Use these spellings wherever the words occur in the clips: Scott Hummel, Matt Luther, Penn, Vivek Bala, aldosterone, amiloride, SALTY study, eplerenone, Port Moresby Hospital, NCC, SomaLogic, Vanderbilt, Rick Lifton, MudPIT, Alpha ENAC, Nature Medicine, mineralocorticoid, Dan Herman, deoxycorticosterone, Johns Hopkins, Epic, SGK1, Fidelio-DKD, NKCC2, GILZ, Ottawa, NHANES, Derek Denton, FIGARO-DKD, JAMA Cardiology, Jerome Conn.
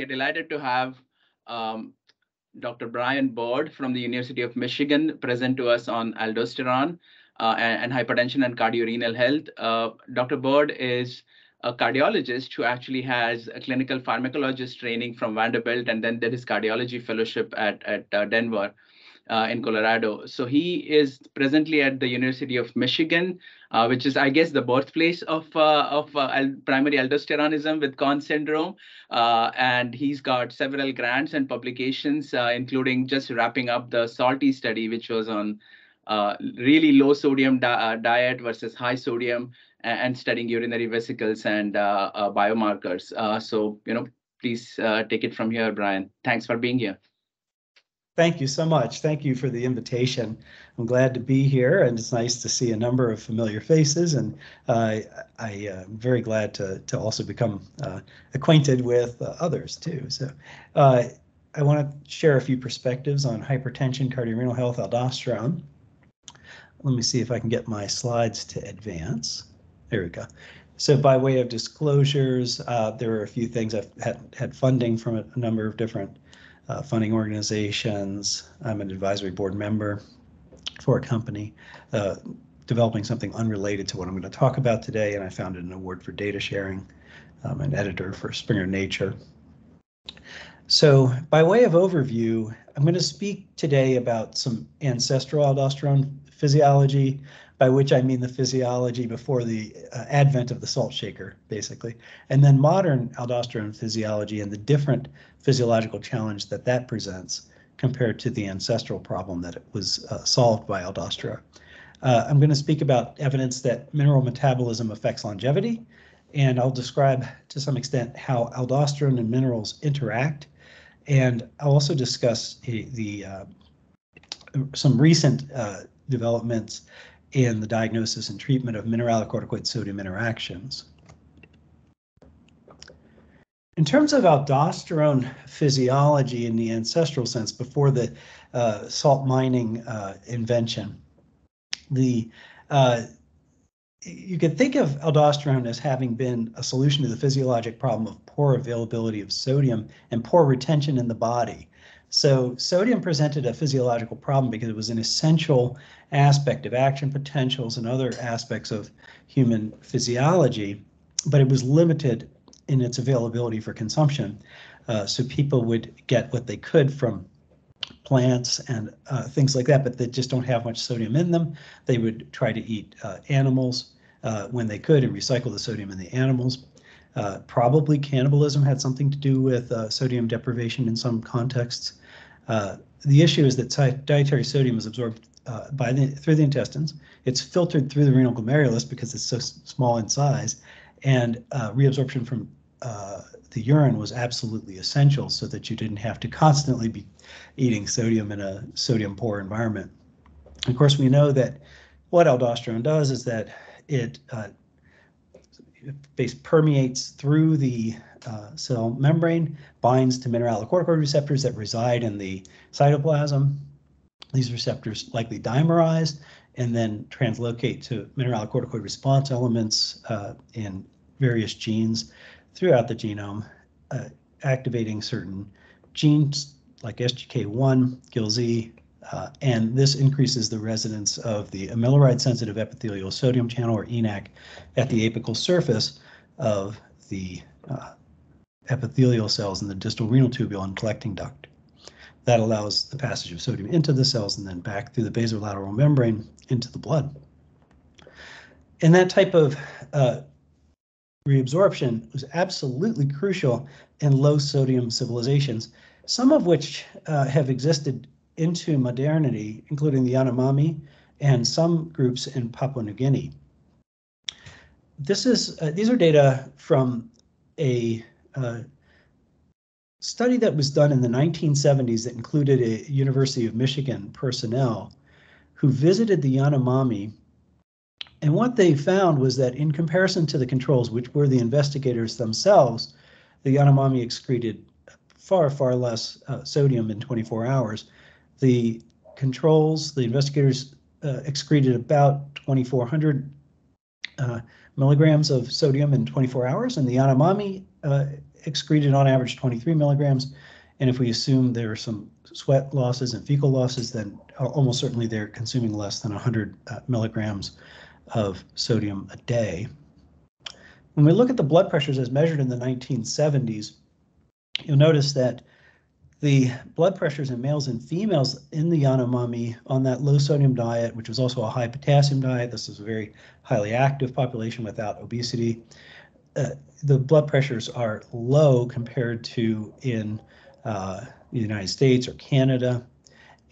We're delighted to have Dr. Brian Byrd from the University of Michigan present to us on aldosterone and hypertension and cardiorenal health. Dr. Byrd is a cardiologist who actually has a clinical pharmacologist training from Vanderbilt and then did his cardiology fellowship at Denver in Colorado. So he is presently at the University of Michigan, which is, I guess, the birthplace of primary aldosteronism with Conn syndrome. And he's got several grants and publications, including just wrapping up the SALTY study, which was on really low sodium diet versus high sodium and studying urinary vesicles and biomarkers. So, you know, please take it from here, Brian. Thanks for being here. Thank you so much. Thank you for the invitation. I'm glad to be here, and it's nice to see a number of familiar faces. And I'm very glad to also become acquainted with others too. So I want to share a few perspectives on hypertension, cardiorenal health, aldosterone. Let me see if I can get my slides to advance. There we go. So by way of disclosures, there are a few things. I've had funding from a number of different funding organizations. I'm an advisory board member for a company developing something unrelated to what I'm going to talk about today, and I founded an award for data sharing. I'm an editor for Springer Nature. So by way of overview, I'm going to speak today about some ancestral aldosterone physiology, by which I mean the physiology before the advent of the salt shaker, basically, and then modern aldosterone physiology and the different physiological challenge that that presents compared to the ancestral problem that it was solved by aldosterone. I'm going to speak about evidence that mineral metabolism affects longevity, and I'll describe to some extent how aldosterone and minerals interact, and I'll also discuss some recent developments in the diagnosis and treatment of mineralocorticoid sodium interactions. In terms of aldosterone physiology in the ancestral sense, before the salt mining invention, you could think of aldosterone as having been a solution to the physiologic problem of poor availability of sodium and poor retention in the body. So sodium presented a physiological problem because it was an essential aspect of action potentials and other aspects of human physiology, but it was limited in its availability for consumption. So people would get what they could from plants and things like that, but they just don't have much sodium in them. They would try to eat animals when they could and recycle the sodium in the animals. Probably cannibalism had something to do with sodium deprivation in some contexts. The issue is that dietary sodium is absorbed through the intestines. It's filtered through the renal glomerulus because it's so small in size, and reabsorption from the urine was absolutely essential so that you didn't have to constantly be eating sodium in a sodium-poor environment. Of course, we know that what aldosterone does is that it permeates through the cell membrane, binds to mineralocorticoid receptors that reside in the cytoplasm. These receptors likely dimerize and then translocate to mineralocorticoid response elements in various genes throughout the genome, activating certain genes like SGK1, GILZ, and this increases the residence of the amiloride-sensitive epithelial sodium channel, or ENAC, at the apical surface of the epithelial cells in the distal renal tubule and collecting duct. That allows the passage of sodium into the cells and then back through the basolateral membrane into the blood. And that type of reabsorption was absolutely crucial in low-sodium civilizations, some of which have existed into modernity, including the Yanomami and some groups in Papua New Guinea. These are data from a study that was done in the 1970s that included a University of Michigan personnel who visited the Yanomami, and what they found was that in comparison to the controls, which were the investigators themselves, the Yanomami excreted far, far less sodium in 24 hours. The controls, the investigators excreted about 2,400 milligrams of sodium in 24 hours, and the Yanomami excreted on average 23 milligrams. And if we assume there are some sweat losses and fecal losses, then almost certainly they're consuming less than 100 milligrams of sodium a day. When we look at the blood pressures as measured in the 1970s, you'll notice that the blood pressures in males and females in the Yanomami on that low sodium diet, which was also a high potassium diet, this is a very highly active population without obesity, the blood pressures are low compared to in the United States or Canada,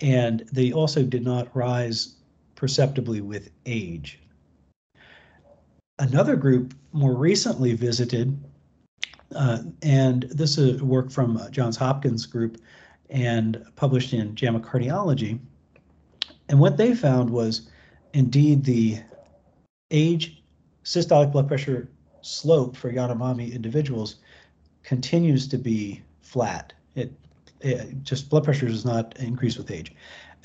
and they also did not rise perceptibly with age. Another group more recently visited, and this is work from Johns Hopkins group and published in JAMA Cardiology. And what they found was indeed the age systolic blood pressure slope for Yanomami individuals continues to be flat. It just blood pressure does not increase with age.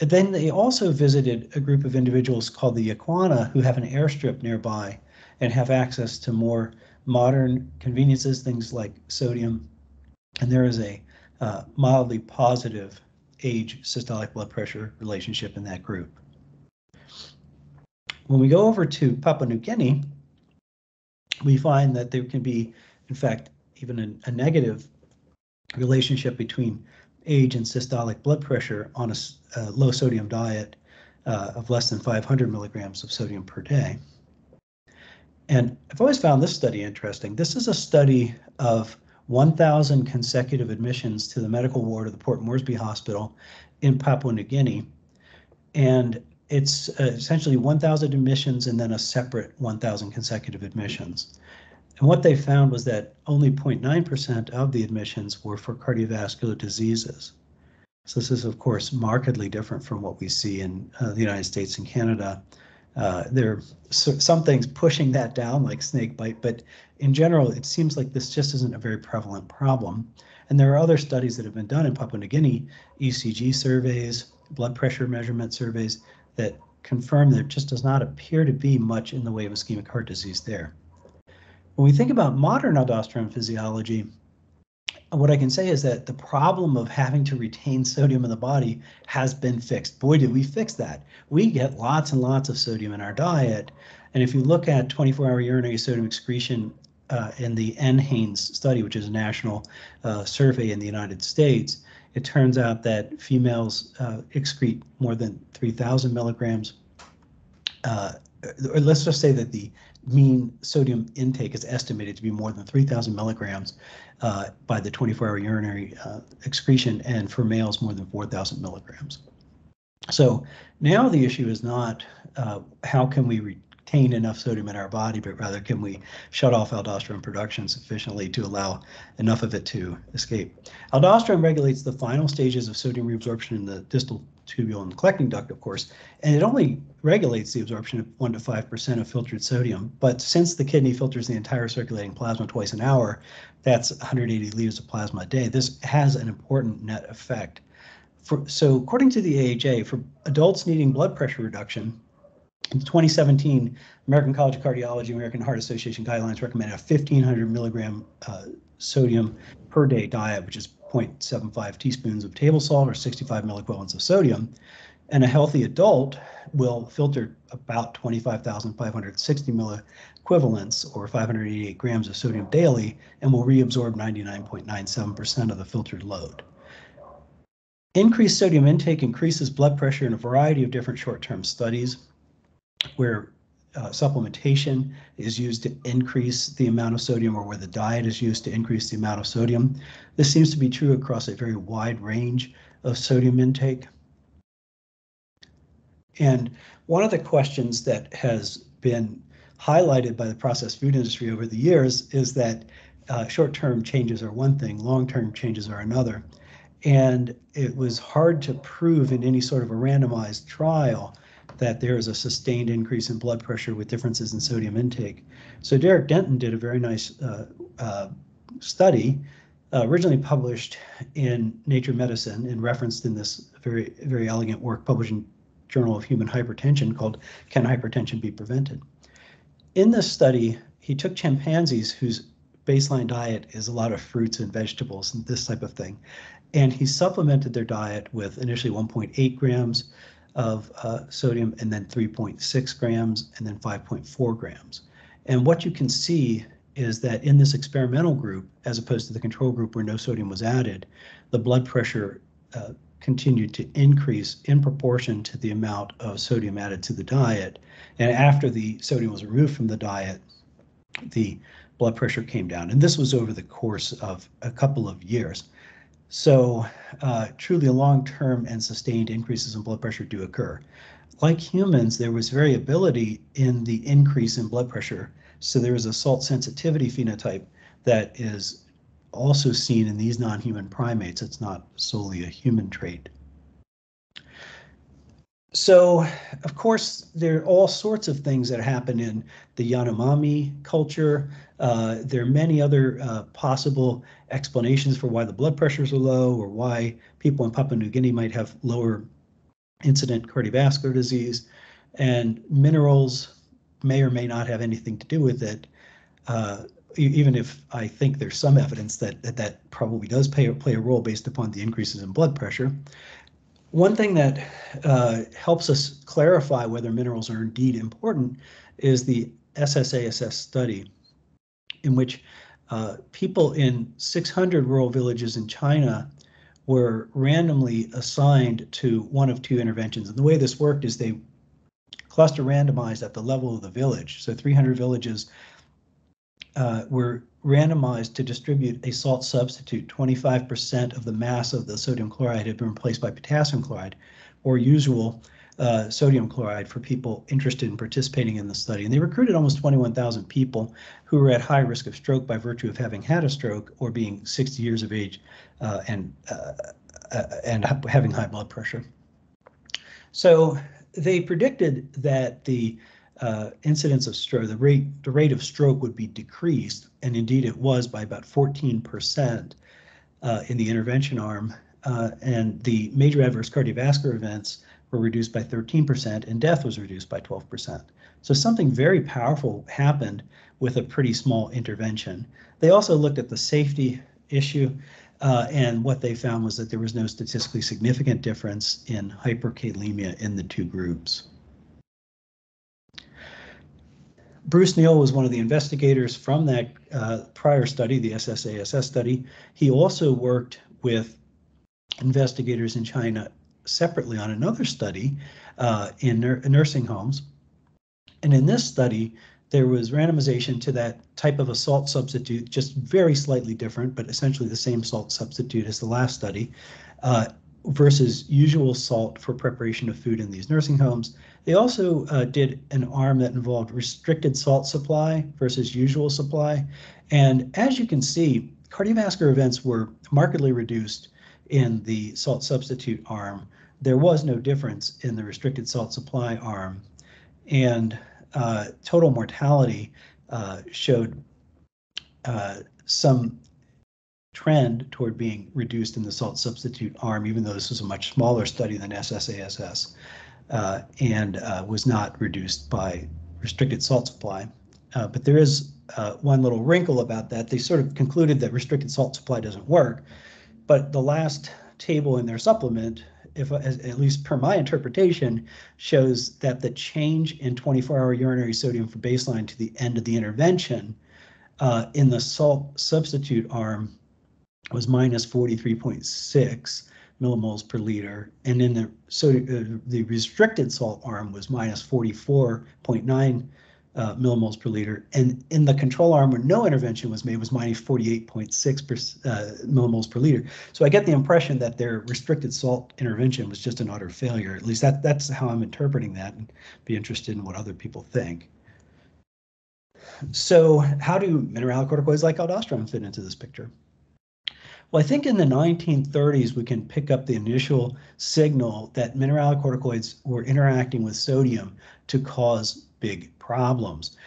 And then they also visited a group of individuals called the Yaquana who have an airstrip nearby and have access to more modern conveniences, things like sodium, and there is a mildly positive age systolic blood pressure relationship in that group. When we go over to Papua New Guinea, we find that there can be, in fact, even a negative relationship between age and systolic blood pressure on a low sodium diet of less than 500 milligrams of sodium per day. And I've always found this study interesting. This is a study of 1,000 consecutive admissions to the medical ward of the Port Moresby Hospital in Papua New Guinea. And it's essentially 1,000 admissions and then a separate 1,000 consecutive admissions. And what they found was that only 0.9% of the admissions were for cardiovascular diseases. So this is, of course, markedly different from what we see in the United States and Canada. There are some things pushing that down like snake bite, but in general, it seems like this just isn't a very prevalent problem. And there are other studies that have been done in Papua New Guinea, ECG surveys, blood pressure measurement surveys that confirm there just does not appear to be much in the way of ischemic heart disease there. When we think about modern aldosterone physiology, what I can say is that the problem of having to retain sodium in the body has been fixed. Boy, did we fix that. We get lots and lots of sodium in our diet. And if you look at 24-hour urinary sodium excretion in the NHANES study, which is a national survey in the United States, it turns out that females excrete more than 3,000 milligrams. Or let's just say that the mean sodium intake is estimated to be more than 3,000 milligrams by the 24-hour urinary excretion, and for males more than 4,000 milligrams. So now the issue is not how can we retain enough sodium in our body, but rather can we shut off aldosterone production sufficiently to allow enough of it to escape. Aldosterone regulates the final stages of sodium reabsorption in the distal tubule and collecting duct, of course, and it only regulates the absorption of 1 to 5% of filtered sodium. But since the kidney filters the entire circulating plasma twice an hour, that's 180 liters of plasma a day. This has an important net effect. So according to the AHA, for adults needing blood pressure reduction, in 2017, American College of Cardiology, American Heart Association guidelines recommended a 1,500 milligram sodium per day diet, which is 0.75 teaspoons of table salt or 65 milliequivalents of sodium, and a healthy adult will filter about 25,560 milliequivalents or 588 grams of sodium daily and will reabsorb 99.97% of the filtered load. Increased sodium intake increases blood pressure in a variety of different short-term studies where supplementation is used to increase the amount of sodium or where the diet is used to increase the amount of sodium. This seems to be true across a very wide range of sodium intake. And one of the questions that has been highlighted by the processed food industry over the years is that short-term changes are one thing, long-term changes are another. And it was hard to prove in any sort of a randomized trial that there is a sustained increase in blood pressure with differences in sodium intake. So Derek Denton did a very nice study, originally published in Nature Medicine and referenced in this very, very elegant work published in Journal of Human Hypertension called Can Hypertension Be Prevented? In this study, he took chimpanzees whose baseline diet is a lot of fruits and vegetables and this type of thing, and he supplemented their diet with initially 1.8 grams of sodium, and then 3.6 grams, and then 5.4 grams. And what you can see is that in this experimental group, as opposed to the control group where no sodium was added, the blood pressure continued to increase in proportion to the amount of sodium added to the diet. And after the sodium was removed from the diet, the blood pressure came down. And this was over the course of a couple of years. So truly long-term and sustained increases in blood pressure do occur. Like humans, there was variability in the increase in blood pressure. So there is a salt sensitivity phenotype that is also seen in these non-human primates. It's not solely a human trait. So, of course, there are all sorts of things that happen in the Yanomami culture. There are many other possible explanations for why the blood pressures are low, or why people in Papua New Guinea might have lower incident cardiovascular disease, and minerals may or may not have anything to do with it. Even if I think there's some evidence that probably does play a role based upon the increases in blood pressure. One thing that helps us clarify whether minerals are indeed important is the SSASS study, in which people in 600 rural villages in China were randomly assigned to one of two interventions. And the way this worked is they cluster randomized at the level of the village. So 300 villages were randomized to distribute a salt substitute. 25% of the mass of the sodium chloride had been replaced by potassium chloride, or usual sodium chloride, for people interested in participating in the study. And they recruited almost 21,000 people who were at high risk of stroke by virtue of having had a stroke or being 60 years of age and having high blood pressure. So they predicted that the incidence of stroke, the rate of stroke, would be decreased, and indeed it was by about 14% in the intervention arm, and the major adverse cardiovascular events were reduced by 13%, and death was reduced by 12%. So something very powerful happened with a pretty small intervention. They also looked at the safety issue, and what they found was that there was no statistically significant difference in hyperkalemia in the two groups. Bruce Neal was one of the investigators from that prior study, the SSASS study. He also worked with investigators in China separately on another study in nursing homes. And in this study, there was randomization to that type of a salt substitute, just very slightly different, but essentially the same salt substitute as the last study, versus usual salt for preparation of food in these nursing homes. They also did an arm that involved restricted salt supply versus usual supply. And as you can see, cardiovascular events were markedly reduced in the salt substitute arm. There was no difference in the restricted salt supply arm. And total mortality showed some trend toward being reduced in the salt substitute arm, even though this was a much smaller study than SSASS, and was not reduced by restricted salt supply. But there is one little wrinkle about that. They sort of concluded that restricted salt supply doesn't work, but the last table in their supplement, if at least per my interpretation, shows that the change in 24-hour urinary sodium from baseline to the end of the intervention in the salt substitute arm was minus 43.6 millimoles per liter, and in the restricted salt arm was minus 44.9 millimoles per liter, and in the control arm where no intervention was made was minus 48.6 millimoles per liter. So I get the impression that their restricted salt intervention was just an utter failure. At least that's how I'm interpreting that, and be interested in what other people think. So how do mineralocorticoids like aldosterone fit into this picture? Well, I think in the 1930s, we can pick up the initial signal that mineralocorticoids were interacting with sodium to cause big problems.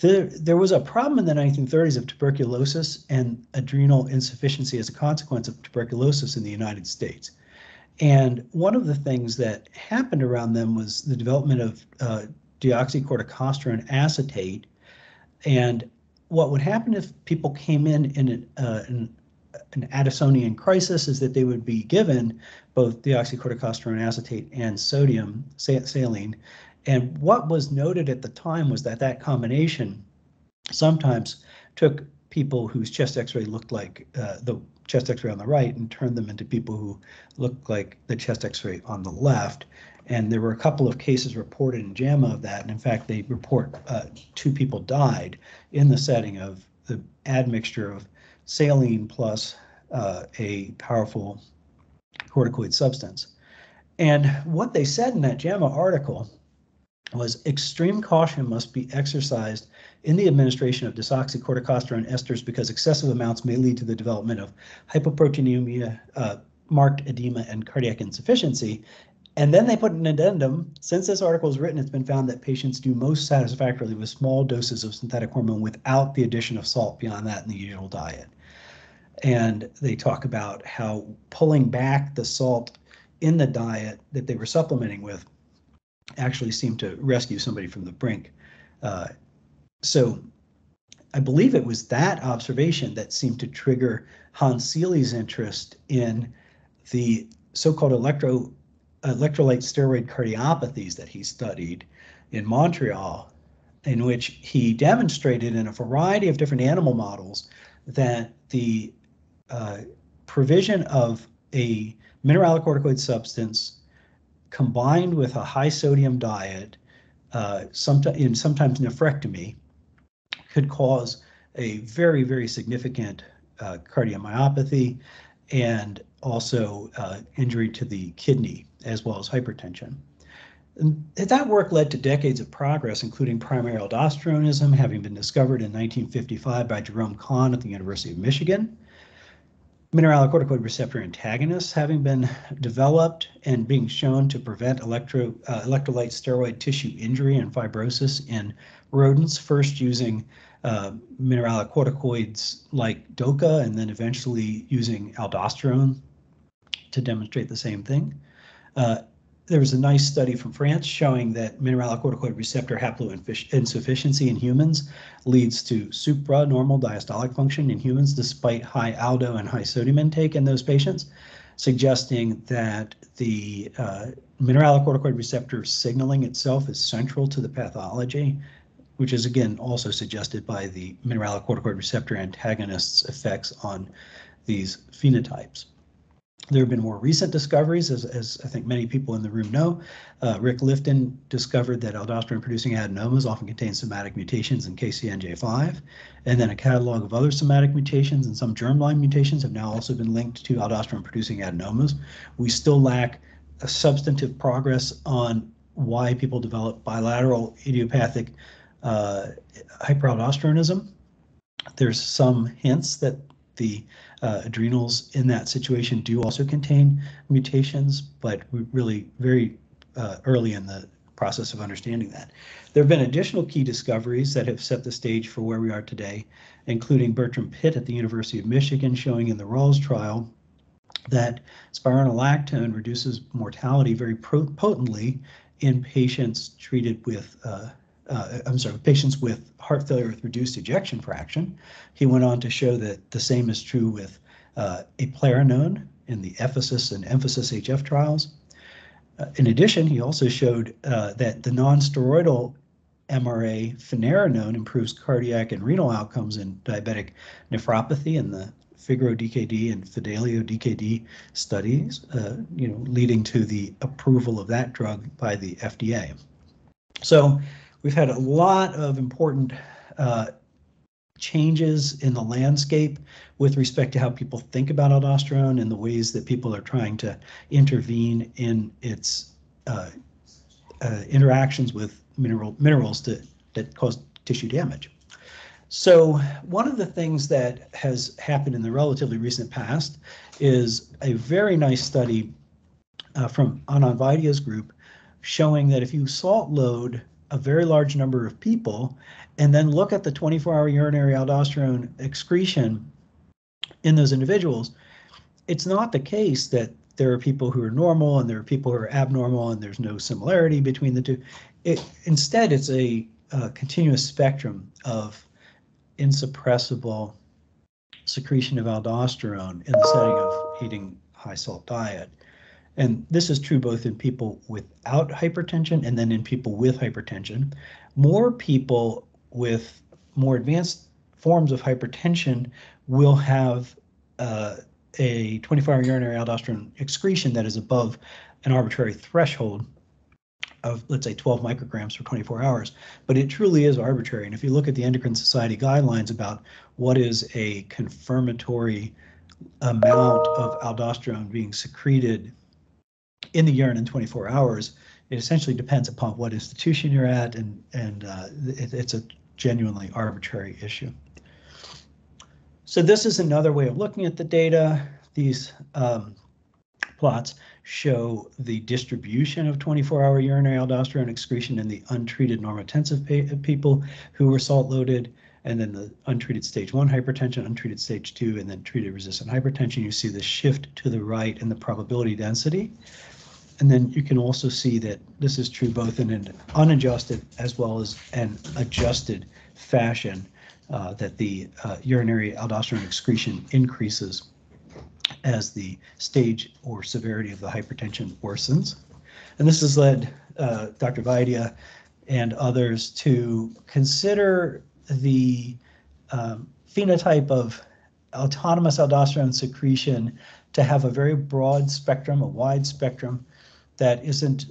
There was a problem in the 1930s of tuberculosis and adrenal insufficiency as a consequence of tuberculosis in the United States. And one of the things that happened around them was the development of deoxycorticosterone acetate. And what would happen if people came in an Addisonian crisis is that they would be given both deoxycorticosterone acetate and sodium saline. And what was noted at the time was that that combination sometimes took people whose chest x-ray looked like the chest x-ray on the right and turned them into people who looked like the chest x-ray on the left. And there were a couple of cases reported in JAMA of that. And in fact, they report 2 people died in the setting of the admixture of saline plus a powerful corticoid substance. And what they said in that JAMA article was extreme caution must be exercised in the administration of desoxycorticosterone esters because excessive amounts may lead to the development of hypoproteinemia, marked edema, and cardiac insufficiency. And then they put an addendum. Since this article is written, it's been found that patients do most satisfactorily with small doses of synthetic hormone without the addition of salt beyond that in the usual diet. And they talk about how pulling back the salt in the diet that they were supplementing with actually seemed to rescue somebody from the brink. So I believe it was that observation that seemed to trigger Hans Seeley's interest in the so-called electrolyte steroid cardiopathies that he studied in Montreal, in which he demonstrated in a variety of different animal models that the provision of a mineralocorticoid substance combined with a high sodium diet, sometimes nephrectomy, could cause a very, very significant cardiomyopathy and also injury to the kidney as well as hypertension. And that work led to decades of progress, including primary aldosteronism, having been discovered in 1955 by Jerome Conn at the University of Michigan. Mineralocorticoid receptor antagonists having been developed and being shown to prevent electrolyte steroid tissue injury and fibrosis in rodents, first using mineralocorticoids like DOCA and then eventually using aldosterone to demonstrate the same thing. There was a nice study from France showing that mineralocorticoid receptor haploinsufficiency in humans leads to supranormal diastolic function in humans despite high aldo and high sodium intake in those patients, suggesting that the mineralocorticoid receptor signaling itself is central to the pathology, which is again also suggested by the mineralocorticoid receptor antagonists' effects on these phenotypes. There have been more recent discoveries, as I think many people in the room know. Rick Lifton discovered that aldosterone-producing adenomas often contain somatic mutations in KCNJ5, and then a catalog of other somatic mutations and some germline mutations have now also been linked to aldosterone-producing adenomas. We still lack a substantive progress on why people develop bilateral idiopathic hyperaldosteronism. There's some hints that the adrenals in that situation do also contain mutations, but we're really very early in the process of understanding that. There have been additional key discoveries that have set the stage for where we are today, including Bertram Pitt at the University of Michigan showing in the Rawls trial that spironolactone reduces mortality very potently in patients treated with patients with heart failure with reduced ejection fraction. He went on to show that the same is true with eplerenone in the EPHESIS and EMPHASIS-HF trials. In addition, he also showed that the non-steroidal MRA finerenone improves cardiac and renal outcomes in diabetic nephropathy in the Figaro-DKD and Fidelio-DKD studies, leading to the approval of that drug by the FDA. So, we've had a lot of important changes in the landscape with respect to how people think about aldosterone and the ways that people are trying to intervene in its interactions with minerals that cause tissue damage. So one of the things that has happened in the relatively recent past is a very nice study from Anand Vaidya's group showing that if you salt load a very large number of people and then look at the 24-hour urinary aldosterone excretion in those individuals, it's not the case that there are people who are normal and there are people who are abnormal and there's no similarity between the two. Instead, it's a continuous spectrum of insuppressible secretion of aldosterone in the setting of eating high salt diet. And this is true both in people without hypertension and then in people with hypertension. More people with more advanced forms of hypertension will have a 24-hour urinary aldosterone excretion that is above an arbitrary threshold of, let's say, 12 micrograms for 24 hours, but it truly is arbitrary. And if you look at the Endocrine Society guidelines about what is a confirmatory amount of aldosterone being secreted in the urine in 24 hours, it essentially depends upon what institution you're at, and it's a genuinely arbitrary issue. So this is another way of looking at the data. These plots show the distribution of 24-hour urinary aldosterone excretion in the untreated normotensive people who were salt-loaded, and then the untreated stage 1 hypertension, untreated stage 2, and then treated resistant hypertension. You see the shift to the right in the probability density. And then you can also see that this is true both in an unadjusted as well as an adjusted fashion. That the urinary aldosterone excretion increases as the stage or severity of the hypertension worsens. And this has led Dr. Vaidya and others to consider the phenotype of autonomous aldosterone secretion to have a very broad spectrum, a wide spectrum that isn't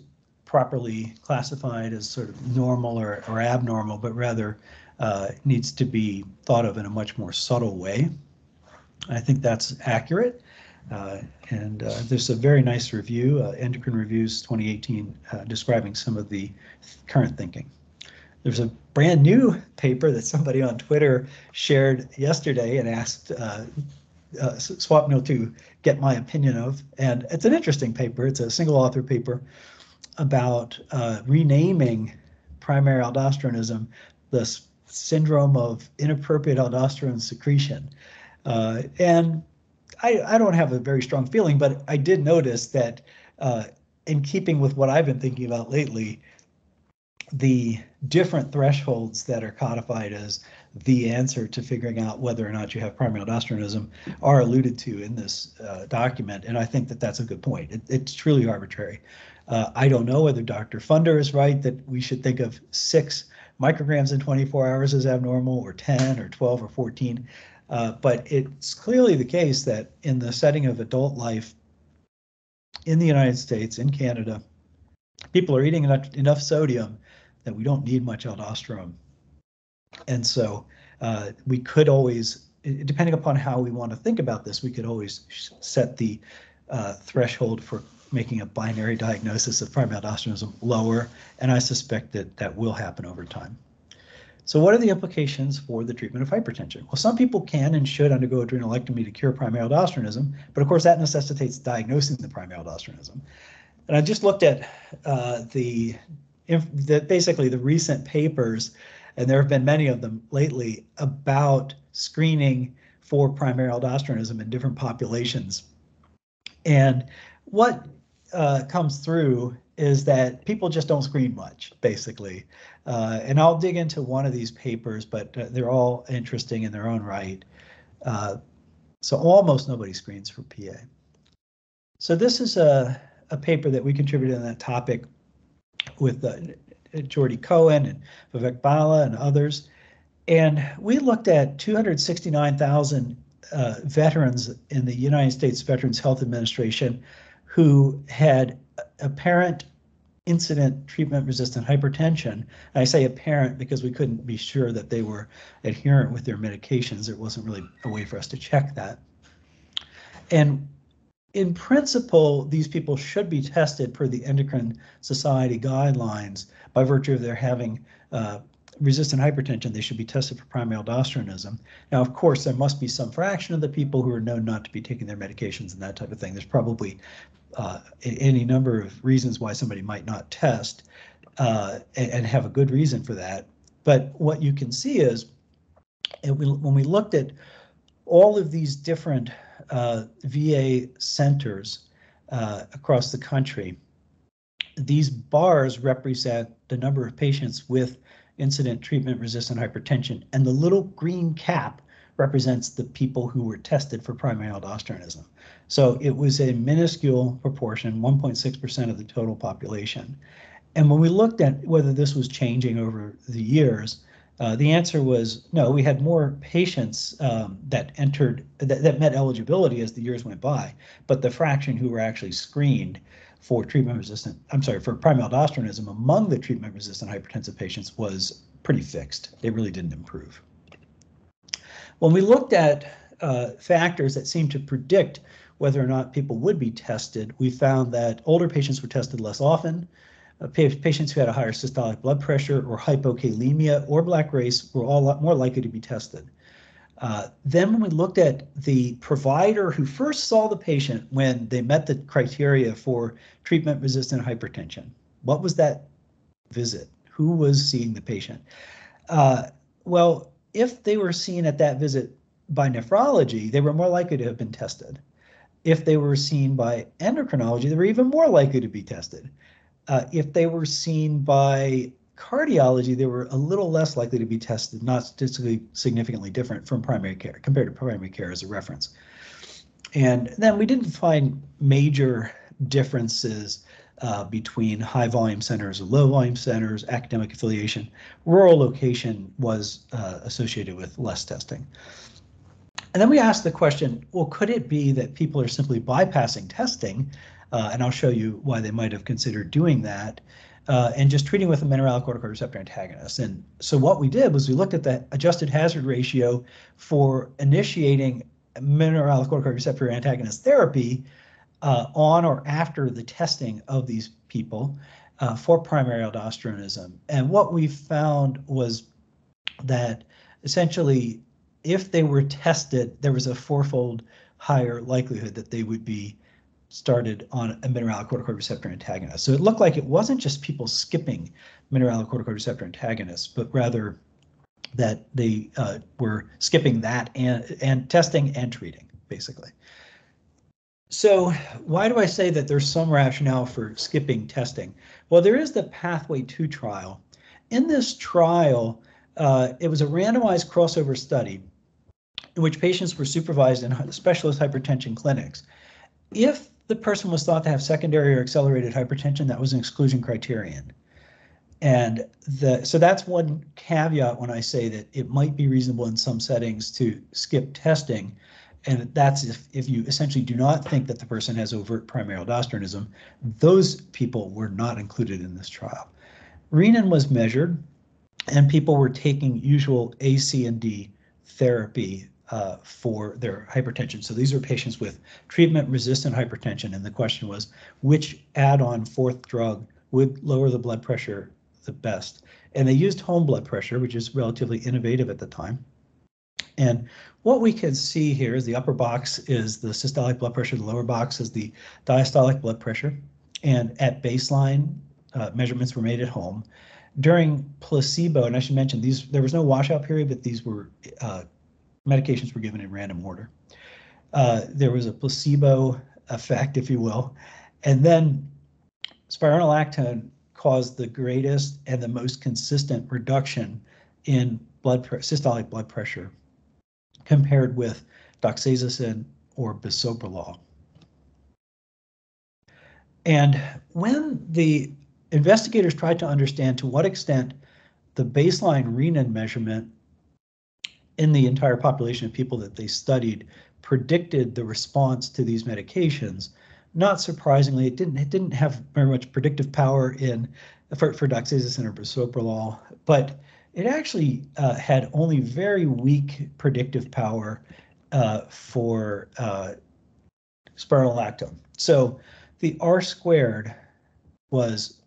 properly classified as sort of normal or abnormal, but rather needs to be thought of in a much more subtle way. I think that's accurate. There's a very nice review, Endocrine Reviews 2018, describing some of the current thinking. There's a brand new paper that somebody on Twitter shared yesterday and asked Swapnil to get my opinion of. And it's an interesting paper. It's a single author paper about renaming primary aldosteronism the syndrome of inappropriate aldosterone secretion. And I don't have a very strong feeling, but I did notice that in keeping with what I've been thinking about lately, the different thresholds that are codified as the answer to figuring out whether or not you have primary aldosteronism are alluded to in this document. And I think that that's a good point. It's truly arbitrary. I don't know whether Dr. Funder is right that we should think of 6 micrograms in 24 hours is abnormal, or 10 or 12 or 14. But it's clearly the case that in the setting of adult life in the United States, in Canada, people are eating enough sodium that we don't need much aldosterone. And so we could always, depending upon how we want to think about this, we could always set the threshold for making a binary diagnosis of primary aldosteronism lower, and I suspect that that will happen over time. So what are the implications for the treatment of hypertension? Well, some people can and should undergo adrenalectomy to cure primary aldosteronism, but of course that necessitates diagnosing the primary aldosteronism. And I just looked at basically the recent papers, and there have been many of them lately, about screening for primary aldosteronism in different populations. And what comes through is that people just don't screen much, basically. And I'll dig into one of these papers, but they're all interesting in their own right. So almost nobody screens for PA. So this is a paper that we contributed on that topic with Jordi Cohen and Vivek Bala and others. And we looked at 269,000 veterans in the United States Veterans Health Administration who had apparent incident treatment-resistant hypertension. And I say apparent because we couldn't be sure that they were adherent with their medications. It wasn't really a way for us to check that. And in principle, these people should be tested per the Endocrine Society guidelines. By virtue of their having resistant hypertension, they should be tested for primary aldosteronism. Now, of course, there must be some fraction of the people who are known not to be taking their medications and that type of thing. There's probably any number of reasons why somebody might not test and have a good reason for that. But what you can see is when we looked at all of these different VA centers across the country, these bars represent the number of patients with incident treatment-resistant hypertension, and the little green cap represents the people who were tested for primary aldosteronism. So it was a minuscule proportion, 1.6% of the total population. And when we looked at whether this was changing over the years, the answer was no. We had more patients that met eligibility as the years went by, but the fraction who were actually screened for primary aldosteronism among the treatment-resistant hypertensive patients was pretty fixed. They really didn't improve. When we looked at factors that seemed to predict whether or not people would be tested, we found that older patients were tested less often. Patients who had a higher systolic blood pressure or hypokalemia or black race were all a lot more likely to be tested. Then when we looked at the provider who first saw the patient when they met the criteria for treatment-resistant hypertension, what was that visit? Who was seeing the patient? Well, if they were seen at that visit by nephrology, they were more likely to have been tested. If they were seen by endocrinology, they were even more likely to be tested. If they were seen by cardiology, they were a little less likely to be tested, not statistically significantly different from primary care, compared to primary care as a reference. And then we didn't find major differences between high volume centers or low volume centers, academic affiliation. Rural location was associated with less testing. And then we asked the question, well, could it be that people are simply bypassing testing? And I'll show you why they might have considered doing that, and just treating with a mineralocorticoid receptor antagonist. And so what we did was we looked at the adjusted hazard ratio for initiating mineralocorticoid receptor antagonist therapy on or after the testing of these people for primary aldosteronism. And what we found was that essentially if they were tested, there was a fourfold higher likelihood that they would be started on a mineralocorticoid receptor antagonist. So it looked like it wasn't just people skipping mineralocorticoid receptor antagonists, but rather that they were skipping that and testing and treating, basically. So why do I say that there's some rationale for skipping testing? Well, there is the Pathway 2 trial. In this trial, it was a randomized crossover study in which patients were supervised in specialist hypertension clinics. If the person was thought to have secondary or accelerated hypertension, that was an exclusion criterion. And so that's one caveat when I say that it might be reasonable in some settings to skip testing. And that's if you essentially do not think that the person has overt primary aldosteronism. Those people were not included in this trial. Renin was measured and people were taking usual ACE and D therapy for their hypertension. So these are patients with treatment-resistant hypertension, and the question was, which add-on fourth drug would lower the blood pressure the best? And they used home blood pressure, which is relatively innovative at the time. And what we can see here is the upper box is the systolic blood pressure, the lower box is the diastolic blood pressure. And at baseline, measurements were made at home. During placebo, and I should mention, there was no washout period, but these were medications were given in random order. There was a placebo effect, if you will, and then spironolactone caused the greatest and the most consistent reduction in systolic blood pressure compared with doxazosin or bisoprolol. And when the investigators tried to understand to what extent the baseline renin measurement in the entire population of people that they studied predicted the response to these medications, not surprisingly, it didn't have very much predictive power for doxazosin or bisoprolol, but it actually had only very weak predictive power for spironolactone. So the R squared was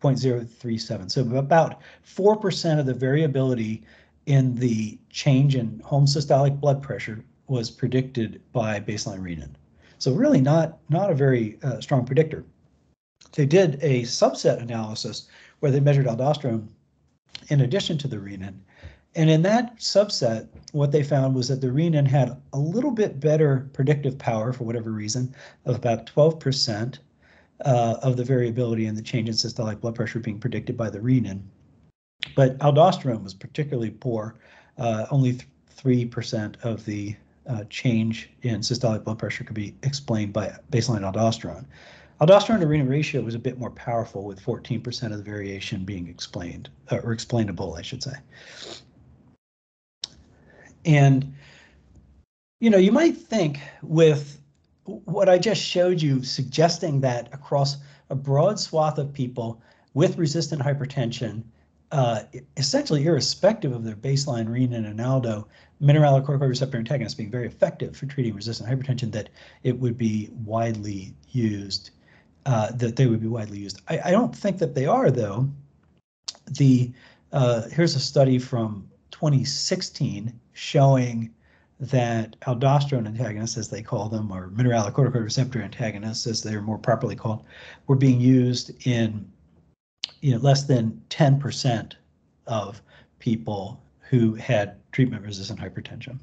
0.037, so about 4% of the variability in the change in home systolic blood pressure was predicted by baseline renin. So really not a very strong predictor. They did a subset analysis where they measured aldosterone in addition to the renin. And in that subset, what they found was that the renin had a little bit better predictive power for whatever reason of about 12% of the variability in the change in systolic blood pressure being predicted by the renin. But aldosterone was particularly poor. Only 3% of the change in systolic blood pressure could be explained by baseline aldosterone. Aldosterone to renin ratio was a bit more powerful, with 14% of the variation being explained, or explainable, I should say. And, you know, you might think with what I just showed you, suggesting that across a broad swath of people with resistant hypertension, essentially irrespective of their baseline renin and aldo, mineralocorticoid receptor antagonists being very effective for treating resistant hypertension, that it would be widely used, that they would be widely used. I don't think that they are, though. Here's a study from 2016 showing that aldosterone antagonists, as they call them, or mineralocorticoid receptor antagonists, as they're more properly called, were being used in, you know, less than 10% of people who had treatment-resistant hypertension.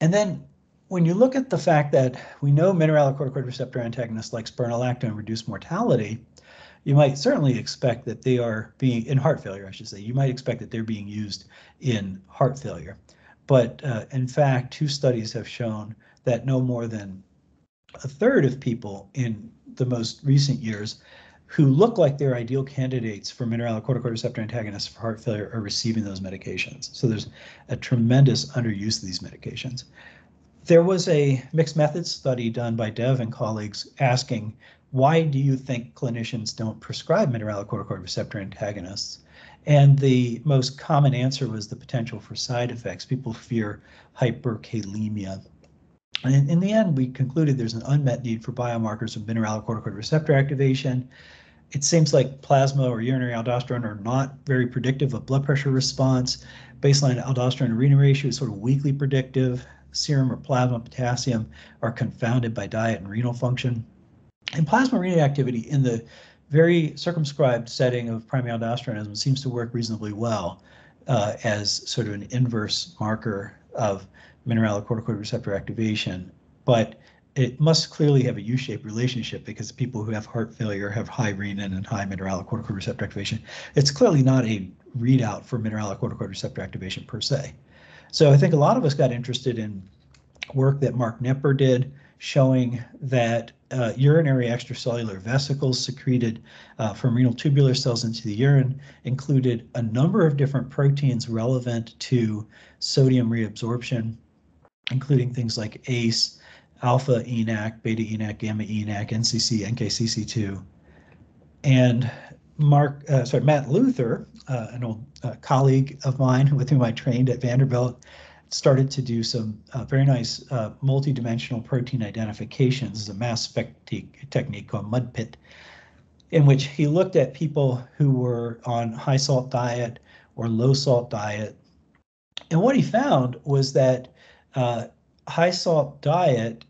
And then when you look at the fact that we know mineralocorticoid receptor antagonists like spironolactone reduce mortality, you might certainly expect that they are being, in heart failure, I should say, you might expect that they're being used in heart failure. But in fact, two studies have shown that no more than a third of people in the most recent years who look like they're ideal candidates for mineralocorticoid receptor antagonists for heart failure are receiving those medications. So there's a tremendous underuse of these medications. There was a mixed methods study done by Dev and colleagues asking, why do you think clinicians don't prescribe mineralocorticoid receptor antagonists? And the most common answer was the potential for side effects. People fear hyperkalemia. And in the end, we concluded there's an unmet need for biomarkers of mineralocorticoid receptor activation. It seems like plasma or urinary aldosterone are not very predictive of blood pressure response. Baseline aldosterone to renin ratio is sort of weakly predictive. Serum or plasma potassium are confounded by diet and renal function. And plasma renin activity in the very circumscribed setting of primary aldosteronism seems to work reasonably well as sort of an inverse marker of mineralocorticoid receptor activation, but it must clearly have a U-shaped relationship because people who have heart failure have high renin and high mineralocorticoid receptor activation. It's clearly not a readout for mineralocorticoid receptor activation per se. So I think a lot of us got interested in work that Mark Knepper did, showing that urinary extracellular vesicles secreted from renal tubular cells into the urine included a number of different proteins relevant to sodium reabsorption, including things like ACE, alpha ENAC, beta ENAC, gamma ENAC, NCC, NKCC2. And Matt Luther, an old colleague of mine with whom I trained at Vanderbilt, started to do some very nice multi-dimensional protein identifications. This is a mass spec technique called MudPIT, in which he looked at people who were on high salt diet or low salt diet. And what he found was that high salt diet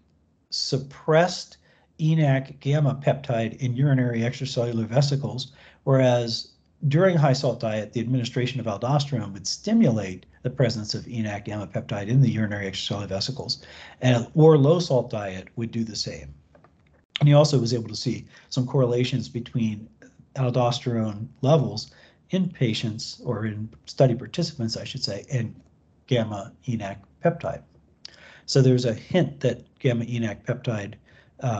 suppressed ENAC gamma peptide in urinary extracellular vesicles, whereas during high salt diet, the administration of aldosterone would stimulate the presence of ENAC gamma peptide in the urinary extracellular vesicles, and or low salt diet would do the same. And he also was able to see some correlations between aldosterone levels in patients, or in study participants, I should say, and gamma ENAC peptide. So there's a hint that gamma ENAC peptide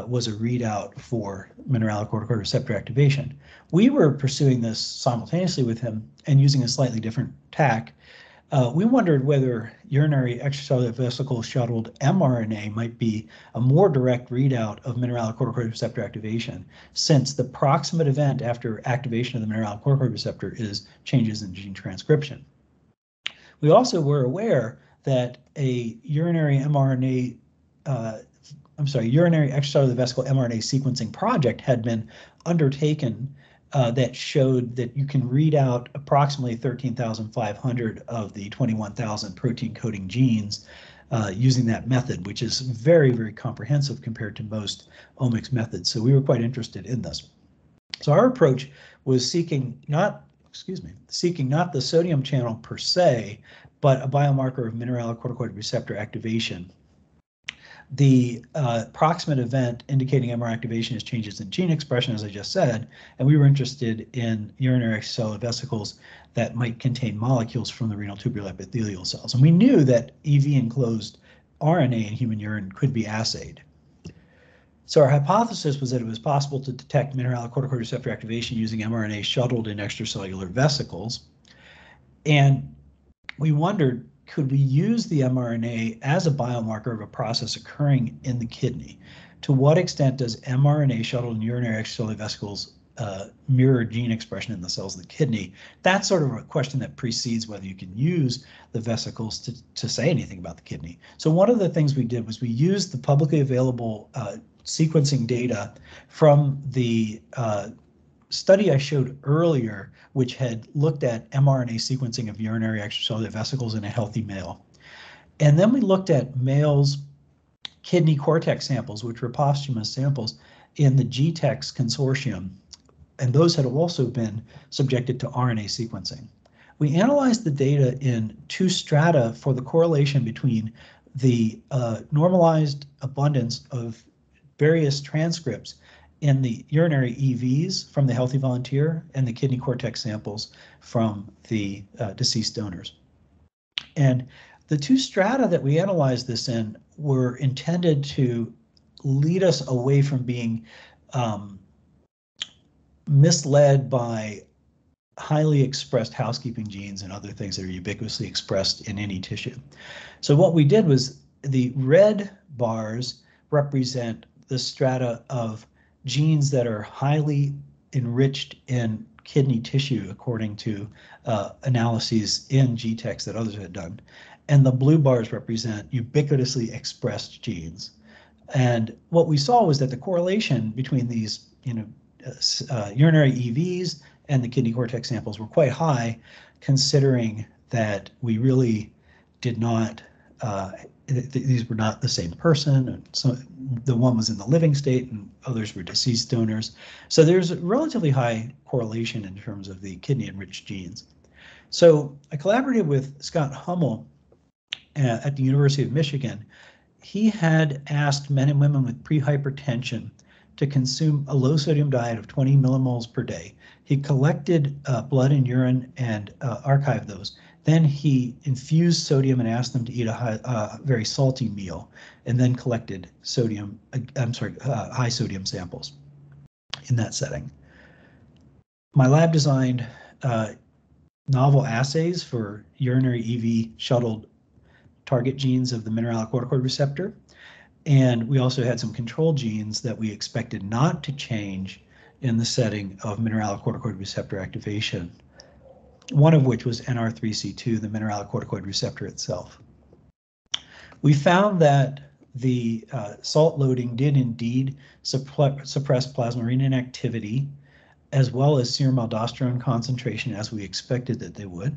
was a readout for mineralocorticoid receptor activation. We were pursuing this simultaneously with him and using a slightly different tack. We wondered whether urinary extracellular vesicle shuttled mRNA might be a more direct readout of mineralocorticoid receptor activation, since the proximate event after activation of the mineralocorticoid receptor is changes in gene transcription. We also were aware that a urinary extracellular vesicle mRNA sequencing project had been undertaken that showed that you can read out approximately 13,500 of the 21,000 protein coding genes using that method, which is very, very comprehensive compared to most omics methods. So we were quite interested in this. So our approach was seeking not the sodium channel per se, but a biomarker of mineralocorticoid receptor activation The proximate event indicating MR activation is changes in gene expression, as I just said, and we were interested in urinary extracellular vesicles that might contain molecules from the renal tubular epithelial cells. And we knew that EV-enclosed RNA in human urine could be assayed. So our hypothesis was that it was possible to detect mineralocorticoid receptor activation using mRNA shuttled in extracellular vesicles. And we wondered, could we use the mRNA as a biomarker of a process occurring in the kidney? To what extent does mRNA shuttled in urinary extracellular vesicles mirror gene expression in the cells of the kidney? That's sort of a question that precedes whether you can use the vesicles to say anything about the kidney. So one of the things we did was we used the publicly available sequencing data from the study I showed earlier, which had looked at mRNA sequencing of urinary extracellular vesicles in a healthy male. And then we looked at males' kidney cortex samples, which were posthumous samples in the GTEx consortium. And those had also been subjected to RNA sequencing. We analyzed the data in two strata for the correlation between the normalized abundance of various transcripts in the urinary EVs from the healthy volunteer and the kidney cortex samples from the deceased donors. And the two strata that we analyzed this in were intended to lead us away from being misled by highly expressed housekeeping genes and other things that are ubiquitously expressed in any tissue. So what we did was the red bars represent the strata of genes that are highly enriched in kidney tissue according to analyses in GTEx that others had done. And the blue bars represent ubiquitously expressed genes. And what we saw was that the correlation between these urinary EVs and the kidney cortex samples were quite high, considering that we really did not these were not the same person, and so the one was in the living state and others were deceased donors. So there's a relatively high correlation in terms of the kidney enriched genes. So I collaborated with Scott Hummel at the University of Michigan. He had asked men and women with prehypertension to consume a low sodium diet of 20 millimoles per day. He collected blood and urine and archived those. Then he infused sodium and asked them to eat a very salty meal, and then collected sodium, high sodium samples in that setting. My lab designed novel assays for urinary EV shuttled target genes of the mineralocorticoid receptor. And we also had some control genes that we expected not to change in the setting of mineralocorticoid receptor activation, one of which was NR3C2, the mineralocorticoid receptor itself. We found that the salt loading did indeed suppress plasminogen activity, as well as serum aldosterone concentration, as we expected that they would.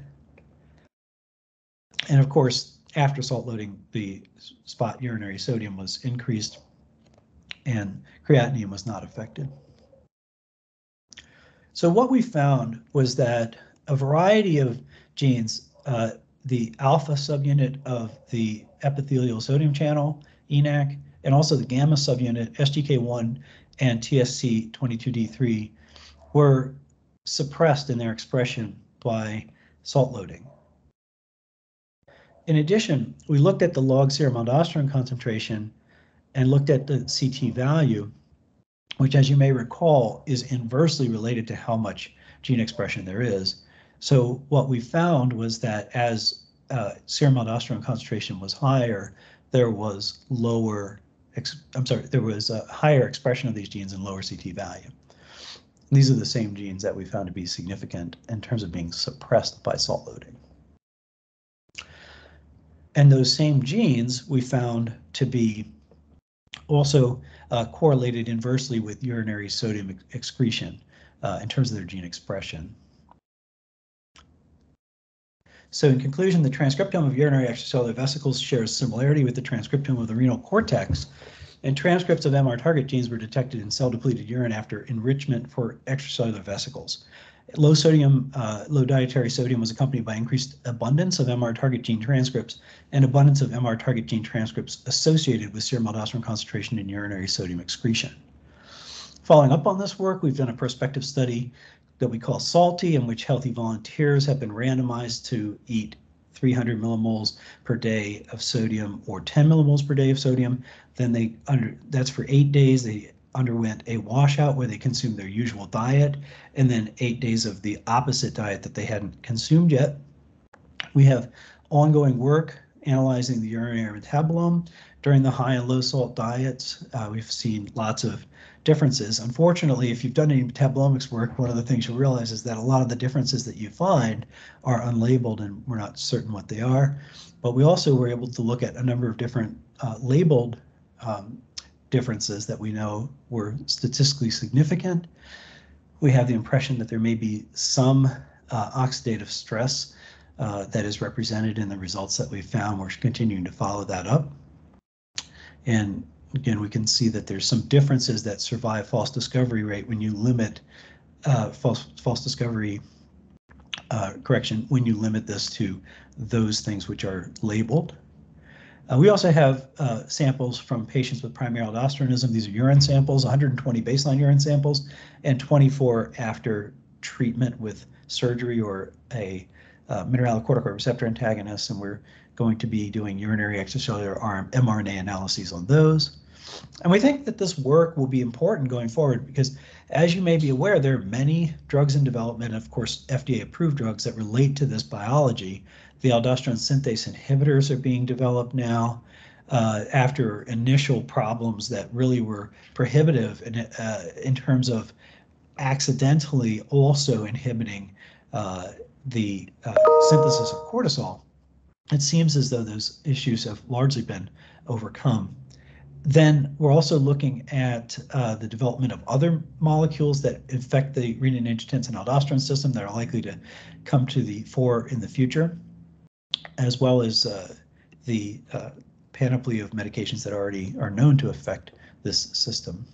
And of course, after salt loading, the spot urinary sodium was increased and creatinine was not affected. So what we found was that a variety of genes, the alpha subunit of the epithelial sodium channel, ENAC, and also the gamma subunit, SGK1 and TSC22D3, were suppressed in their expression by salt loading. In addition, we looked at the log serum aldosterone concentration and looked at the CT value, which, as you may recall, is inversely related to how much gene expression there is. So what we found was that as serum aldosterone concentration was higher, there was a higher expression of these genes and lower CT value. And these are the same genes that we found to be significant in terms of being suppressed by salt loading. And those same genes we found to be also correlated inversely with urinary sodium excretion in terms of their gene expression. So in conclusion, the transcriptome of urinary extracellular vesicles shares similarity with the transcriptome of the renal cortex, and transcripts of MR target genes were detected in cell-depleted urine after enrichment for extracellular vesicles. Low sodium, low dietary sodium was accompanied by increased abundance of MR target gene transcripts and abundance of MR target gene transcripts associated with serum aldosterone concentration and urinary sodium excretion. Following up on this work, we've done a prospective study that we call SALTY, in which healthy volunteers have been randomized to eat 300 millimoles per day of sodium or 10 millimoles per day of sodium. Then that's for 8 days. They underwent a washout where they consumed their usual diet, and then 8 days of the opposite diet that they hadn't consumed yet. We have ongoing work analyzing the urinary metabolome during the high and low salt diets. We've seen lots of differences. Unfortunately, if you've done any metabolomics work, one of the things you'll realize is that a lot of the differences that you find are unlabeled and we're not certain what they are. But we also were able to look at a number of different labeled differences that we know were statistically significant. We have the impression that there may be some oxidative stress that is represented in the results that we found. We're continuing to follow that up. And again, we can see that there's some differences that survive false discovery rate when you limit false discovery correction, when you limit this to those things which are labeled. We also have samples from patients with primary aldosteronism. These are urine samples, 120 baseline urine samples, and 24 after treatment with surgery or a mineralocorticoid receptor antagonist, and we're going to be doing urinary extracellular mRNA analyses on those. And we think that this work will be important going forward because, as you may be aware, there are many drugs in development, and of course, FDA-approved drugs that relate to this biology. The aldosterone synthase inhibitors are being developed now after initial problems that really were prohibitive in terms of accidentally also inhibiting the synthesis of cortisol. It seems as though those issues have largely been overcome. Then we're also looking at the development of other molecules that affect the renin-angiotensin aldosterone system that are likely to come to the fore in the future, as well as the panoply of medications that already are known to affect this system.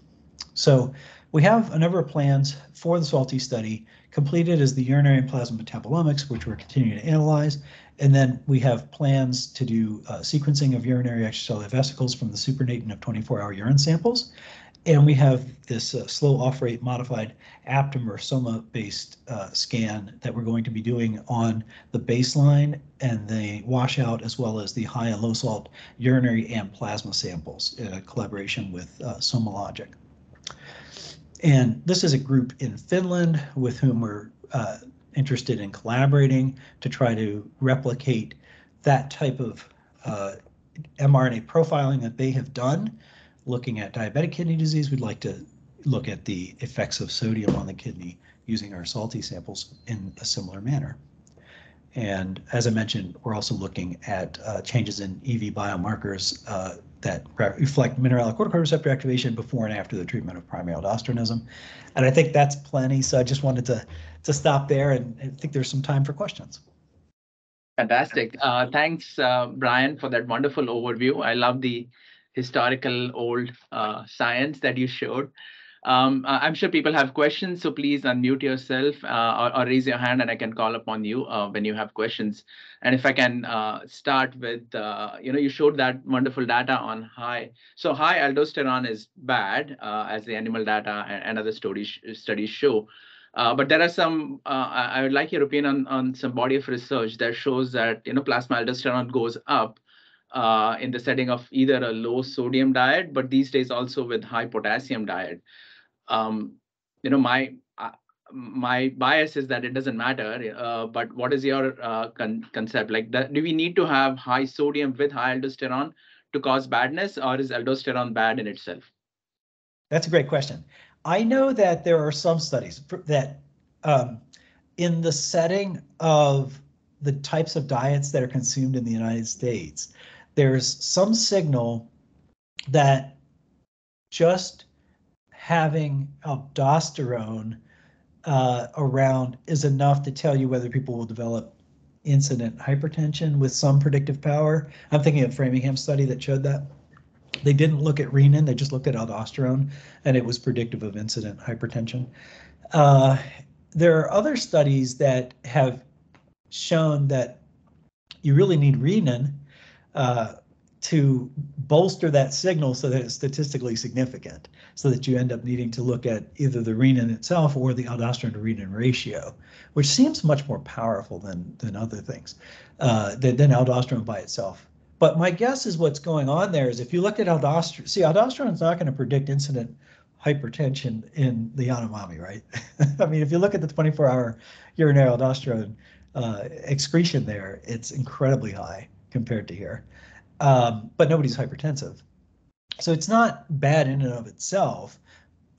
So we have a number of plans for the SALTY study. Completed is the urinary and plasma metabolomics, which we're continuing to analyze. And then we have plans to do sequencing of urinary extracellular vesicles from the supernatant of 24-hour urine samples. And we have this slow off-rate modified aptamer soma-based scan that we're going to be doing on the baseline and the washout, as well as the high and low salt urinary and plasma samples in a collaboration with SomaLogic. And this is a group in Finland with whom we're interested in collaborating to try to replicate that type of mRNA profiling that they have done. Looking at diabetic kidney disease, we'd like to look at the effects of sodium on the kidney using our SALTY samples in a similar manner. And as I mentioned, we're also looking at changes in EV biomarkers that reflect mineralocorticoid receptor activation before and after the treatment of primary aldosteronism. And I think that's plenty, so I just wanted to stop there, and I think there's some time for questions. Fantastic. Thanks, Brian, for that wonderful overview. I love the historical old science that you showed. I'm sure people have questions, so please unmute yourself or raise your hand, and I can call upon you when you have questions. And if I can start with, you showed that wonderful data on high. So high aldosterone is bad, as the animal data and other studies show. But there are some, I would like your opinion on some body of research that shows that, plasma aldosterone goes up in the setting of either a low sodium diet, but these days also with high potassium diet. My bias is that it doesn't matter, but what is your concept? Like, that, do we need to have high sodium with high aldosterone to cause badness, or is aldosterone bad in itself? That's a great question. I know that there are some studies that in the setting of the types of diets that are consumed in the United States, there's some signal that just having aldosterone around is enough to tell you whether people will develop incident hypertension with some predictive power. I'm thinking of Framingham's study that showed that. They didn't look at renin, they just looked at aldosterone, and it was predictive of incident hypertension. There are other studies that have shown that you really need renin to bolster that signal so that it's statistically significant, so that you end up needing to look at either the renin itself or the aldosterone to renin ratio, which seems much more powerful than other things, than aldosterone by itself. But my guess is what's going on there is if you look at aldosterone, see, aldosterone is not going to predict incident hypertension in the Yanomami, right? I mean, if you look at the 24-hour urinary aldosterone excretion there, it's incredibly high compared to here. But nobody's hypertensive. So it's not bad in and of itself,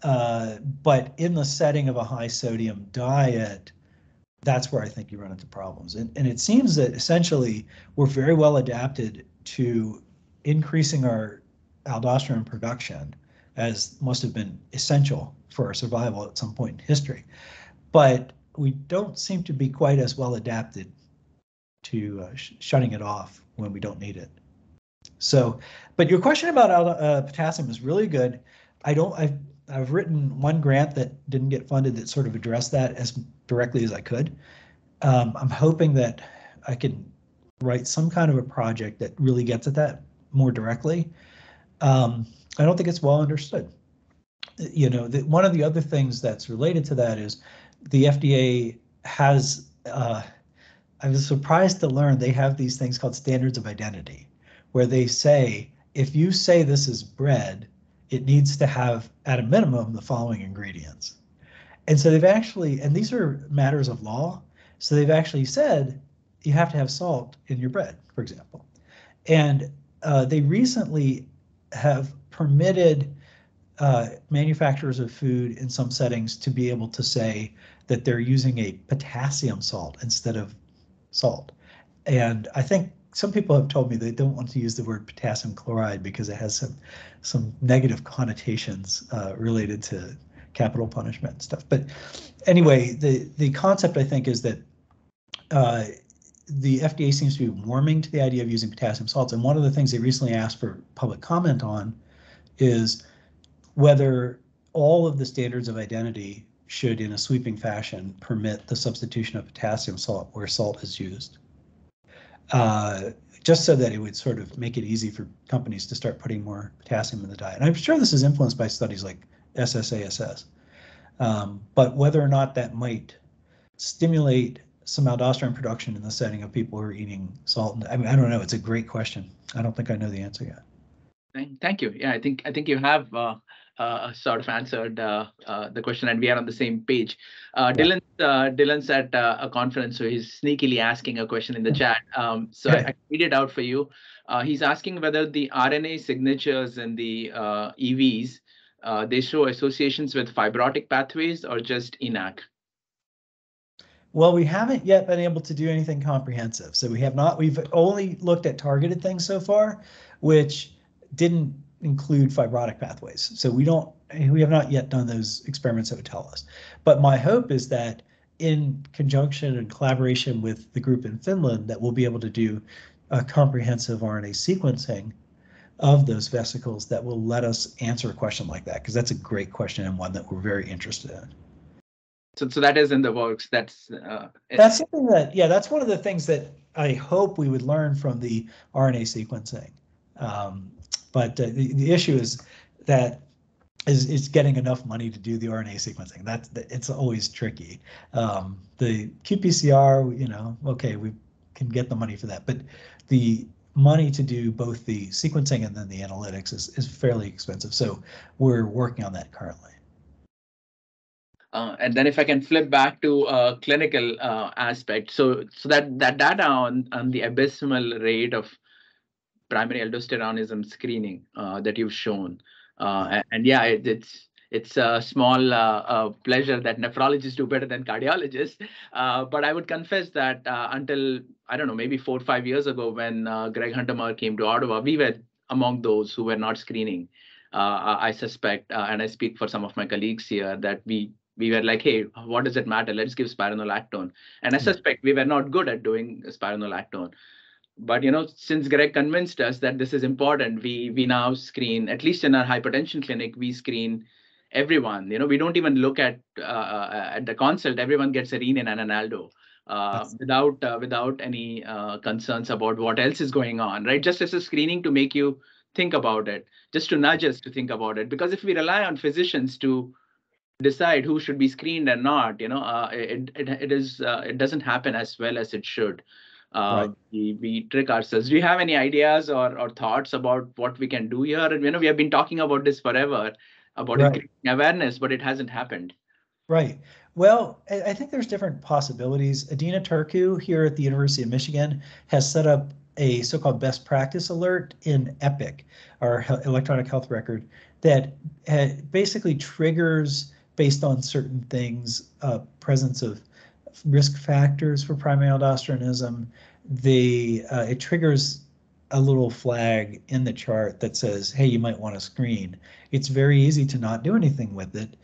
but in the setting of a high sodium diet, that's where I think you run into problems. And it seems that essentially we're very well adapted to increasing our aldosterone production, as must have been essential for our survival at some point in history. But we don't seem to be quite as well adapted to shutting it off when we don't need it. So, but your question about potassium is really good. I've written one grant that didn't get funded that sort of addressed that as directly as I could. I'm hoping that I can write some kind of a project that really gets at that more directly. I don't think it's well understood. You know, one of the other things that's related to that is the FDA has, I was surprised to learn they have these things called standards of identity, where they say, if you say this is bread, it needs to have, at a minimum, the following ingredients. And so they've actually, and these are matters of law, so they've actually said, you have to have salt in your bread, for example. And they recently have permitted manufacturers of food in some settings to be able to say that they're using a potassium salt instead of salt. And I think some people have told me they don't want to use the word potassium chloride because it has some negative connotations related to capital punishment and stuff. But anyway, the concept I think is that the FDA seems to be warming to the idea of using potassium salts. And one of the things they recently asked for public comment on is whether all of the standards of identity should, in a sweeping fashion, permit the substitution of potassium salt where salt is used, just so that it would sort of make it easy for companies to start putting more potassium in the diet. And I'm sure this is influenced by studies like SSASS, but whether or not that might stimulate some aldosterone production in the setting of people who are eating salt. I mean, I don't know. It's a great question. I don't think I know the answer yet. Thank you. Yeah, I think you have sort of answered the question, and we are on the same page. Dylan's at a conference, so he's sneakily asking a question in the chat. So I read it out for you. He's asking whether the RNA signatures and the EVs, they show associations with fibrotic pathways or just ENAC? Well, we haven't yet been able to do anything comprehensive. So we have not, we've only looked at targeted things so far, which didn't include fibrotic pathways. So we have not yet done those experiments that would tell us. But my hope is that in conjunction and collaboration with the group in Finland, that we'll be able to do a comprehensive RNA sequencing of those vesicles that will let us answer a question like that, because that's a great question and one that we're very interested in. So that is in the works. That's something that, yeah, that's one of the things that I hope we would learn from the RNA sequencing. But the issue is that is getting enough money to do the RNA sequencing. It's always tricky. The qPCR, you know, okay, we can get the money for that, but the money to do both the sequencing and then the analytics is fairly expensive. So we're working on that currently. And then if I can flip back to clinical aspect, so that data on the abysmal rate of primary aldosteronism screening that you've shown, and yeah, it's a small pleasure that nephrologists do better than cardiologists. But I would confess that until, I don't know, maybe 4 or 5 years ago, when Greg Huntermeyer came to Ottawa, we were among those who were not screening. I suspect, and I speak for some of my colleagues here, that we were like, hey, what does it matter? Let's give spironolactone. And I suspect we were not good at doing spironolactone. But, you know, since Greg convinced us that this is important, we now screen, at least in our hypertension clinic, we screen everyone, you know, we don't even look at the consult. Everyone gets a renin and an Aldo without any concerns about what else is going on, right? Just as a screening to make you think about it, just to nudge us to think about it. Because if we rely on physicians to decide who should be screened and not, you know, it doesn't happen as well as it should. Right. We trick ourselves. Do you have any ideas or thoughts about what we can do here? And, you know, we have been talking about this forever, about increasing awareness, but it hasn't happened. Right. Well, I think there's different possibilities. Adina Turku here at the University of Michigan has set up a so-called best practice alert in Epic, our electronic health record, that basically triggers, based on certain things, presence of risk factors for primary aldosteronism. It triggers a little flag in the chart that says, hey, you might want to screen. It's very easy to not do anything with it.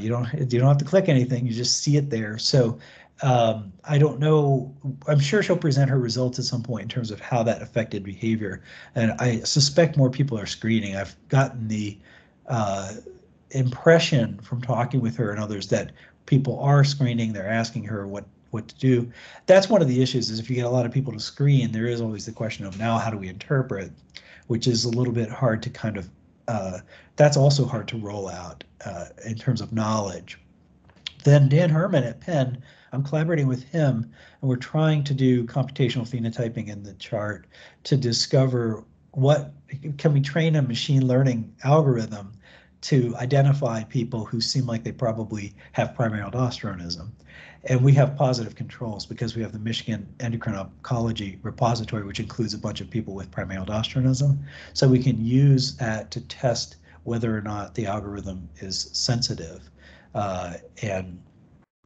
You don't have to click anything. You just see it there. So I don't know. I'm sure she'll present her results at some point in terms of how that affected behavior. And I suspect more people are screening. I've gotten the impression from talking with her and others that people are screening. They're asking her what to do. That's one of the issues, is if you get a lot of people to screen, there is always the question of now, how do we interpret, which is a little bit hard to kind of, that's also hard to roll out in terms of knowledge. Then Dan Herman at Penn, I'm collaborating with him, and we're trying to do computational phenotyping in the chart to discover what, can we train a machine learning algorithm to identify people who seem like they probably have primary aldosteronism. And we have positive controls because we have the Michigan Endocrine Oncology Repository, which includes a bunch of people with primary aldosteronism. So we can use that to test whether or not the algorithm is sensitive. And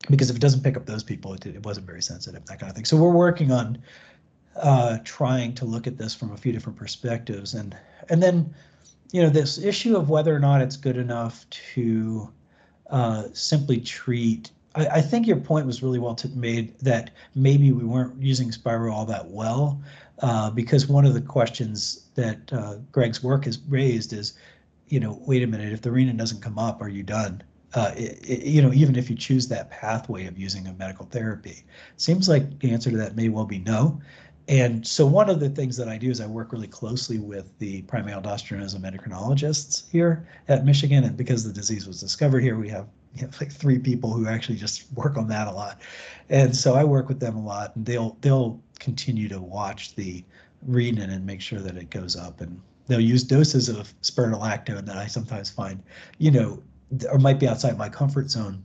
because if it doesn't pick up those people, it wasn't very sensitive, that kind of thing. So we're working on trying to look at this from a few different perspectives. And then, you know, this issue of whether or not it's good enough to simply treat, I think your point was really well made, that maybe we weren't using Spiro all that well, because one of the questions that Greg's work has raised is, you know, wait a minute, if the renin doesn't come up, are you done? You know, even if you choose that pathway of using a medical therapy, seems like the answer to that may well be no. And so one of the things that I do is I work really closely with the primary aldosteronism endocrinologists here at Michigan. And because the disease was discovered here, we have, you know, like 3 people who actually just work on that a lot. And so I work with them a lot, and they'll continue to watch the renin and make sure that it goes up. And they'll use doses of spironolactone that I sometimes find, you know, or might be outside my comfort zone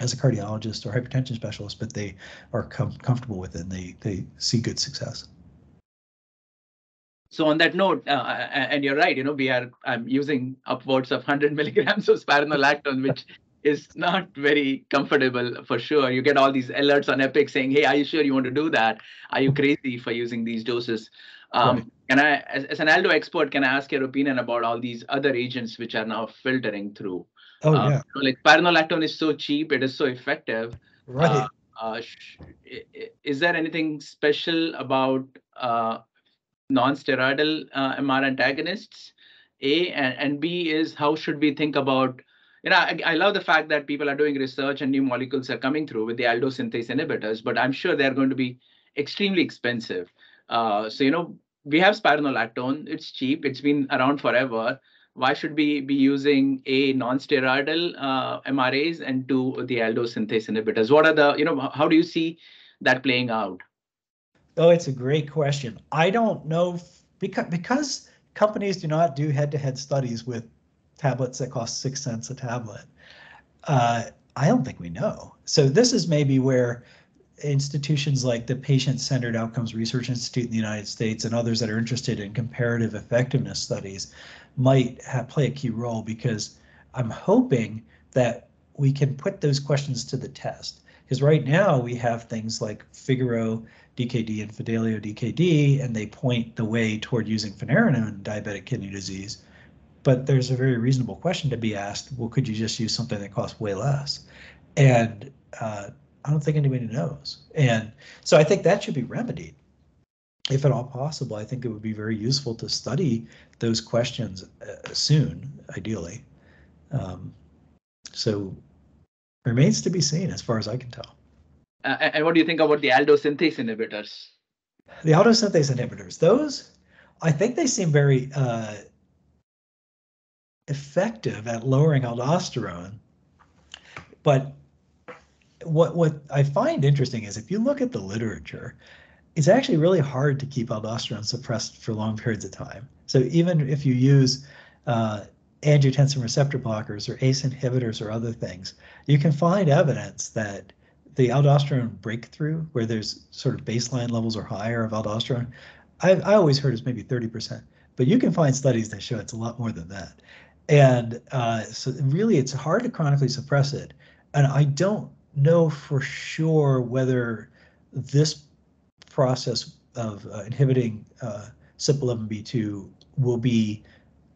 as a cardiologist or hypertension specialist, but they are comfortable with it, and they see good success. So on that note, and you're right, you know, I'm using upwards of 100 milligrams of spironolactone, which is not very comfortable for sure. You get all these alerts on Epic saying, hey, are you sure you want to do that? Are you crazy for using these doses? Right. Can I, as an Aldo expert, can I ask your opinion about all these other agents which are now filtering through? Oh, yeah. So like spironolactone is so cheap, it is so effective. Right. Is there anything special about non-steroidal MR antagonists? A, and B is, how should we think about, you know, I love the fact that people are doing research and new molecules are coming through with the aldol synthase inhibitors, but I'm sure they're going to be extremely expensive. So, you know, we have spironolactone. It's cheap. It's been around forever. Why should we be using A, non-steroidal MRAs, and 2, the aldol synthase inhibitors? What are the, you know, how do you see that playing out? Oh, it's a great question. I don't know, because companies do not do head-to-head studies with tablets that cost 6 cents a tablet. I don't think we know. So this is maybe where institutions like the Patient-Centered Outcomes Research Institute in the United States and others that are interested in comparative effectiveness studies might play a key role, because I'm hoping that we can put those questions to the test. Because right now we have things like Figaro DKD and Fidelio DKD, and they point the way toward using finerenone in diabetic kidney disease. But there's a very reasonable question to be asked: well, could you just use something that costs way less? And I don't think anybody knows. And so I think that should be remedied. If at all possible, I think it would be very useful to study those questions soon, ideally. So remains to be seen as far as I can tell. And what do you think about the aldosynthase inhibitors? The aldosynthase inhibitors, those, I think they seem very effective at lowering aldosterone. But what I find interesting is if you look at the literature, it's actually really hard to keep aldosterone suppressed for long periods of time. So even if you use angiotensin receptor blockers or ACE inhibitors or other things, you can find evidence that the aldosterone breakthrough, where there's sort of baseline levels or higher of aldosterone, I always heard it's maybe 30%, but you can find studies that show it's a lot more than that. And so really it's hard to chronically suppress it. And I don't know for sure whether this process of inhibiting CYP11B2 will be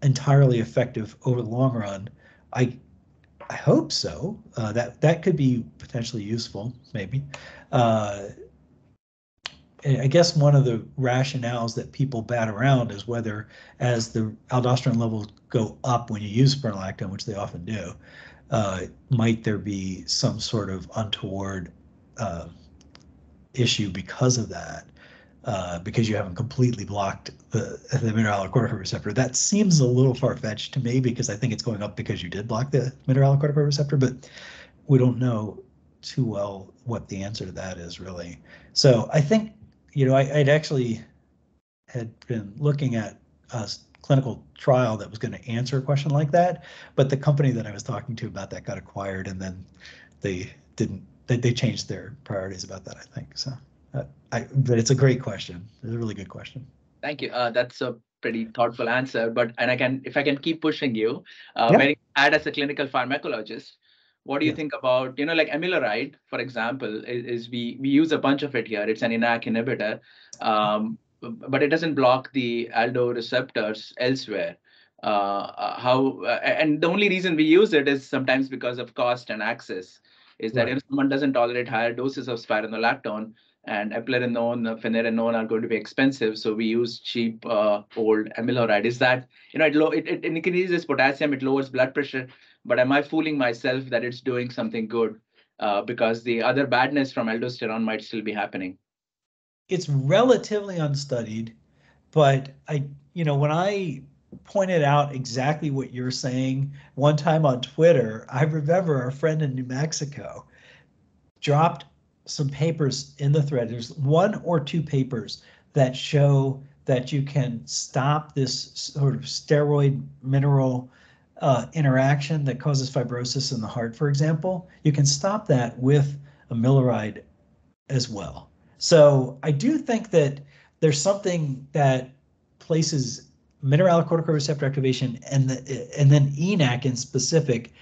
entirely effective over the long run. I hope so. That could be potentially useful, maybe. I guess one of the rationales that people bat around is whether, as the aldosterone levels go up when you use spironolactone, which they often do, might there be some sort of untoward issue because of that, because you haven't completely blocked the mineralocorticoid receptor. That seems a little far-fetched to me because I think it's going up because you did block the mineralocorticoid receptor, but we don't know too well what the answer to that is really. So I think, you know, I'd actually had been looking at a clinical trial that was going to answer a question like that, but the company that I was talking to about that got acquired, and then they didn't. They changed their priorities about that, I think. So, but it's a great question. It's a really good question. Thank you. That's a pretty thoughtful answer. But and if I can keep pushing you, as a clinical pharmacologist, what do you think about, you know, like amiloride, for example, is we use a bunch of it here. It's an ENAC inhibitor, but it doesn't block the aldo receptors elsewhere. And the only reason we use it is sometimes because of cost and access. Is that if someone doesn't tolerate higher doses of spironolactone, and eplerenone, finerenone are going to be expensive, so we use cheap old amiloride. Is that, you know, it increases potassium, it lowers blood pressure, but am I fooling myself that it's doing something good because the other badness from aldosterone might still be happening? It's relatively unstudied, but when I pointed out exactly what you're saying one time on Twitter, I remember our friend in New Mexico dropped some papers in the thread. There's one or two papers that show that you can stop this sort of steroid mineral interaction that causes fibrosis in the heart, for example. You can stop that with amiloride as well. So I do think that there's something that places mineralocorticoid receptor activation and then ENAC in specific,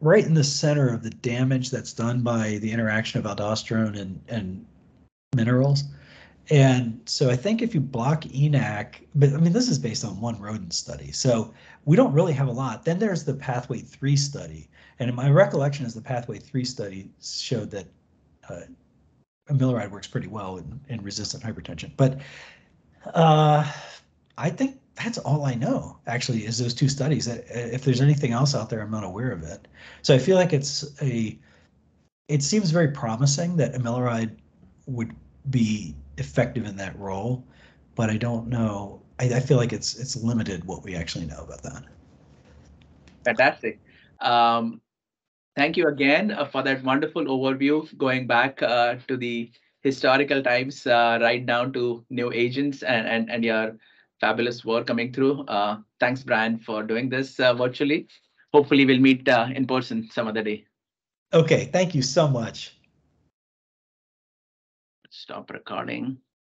right in the center of the damage that's done by the interaction of aldosterone and minerals. And so I think if you block ENAC, but I mean, this is based on one rodent study, so we don't really have a lot. Then there's the Pathway 3 study. And in my recollection is the Pathway 3 study showed that amiloride works pretty well in resistant hypertension. But I think that's all I know, actually, is those two studies. If there's anything else out there, I'm not aware of it. So I feel like it seems very promising that amiloride would be effective in that role, but I don't know. I feel like it's limited what we actually know about that. Fantastic. Thank you again for that wonderful overview, going back to the historical times, right down to new agents and your fabulous work coming through. Thanks, Brian, for doing this virtually. Hopefully we'll meet in person some other day. Okay, thank you so much. Stop recording.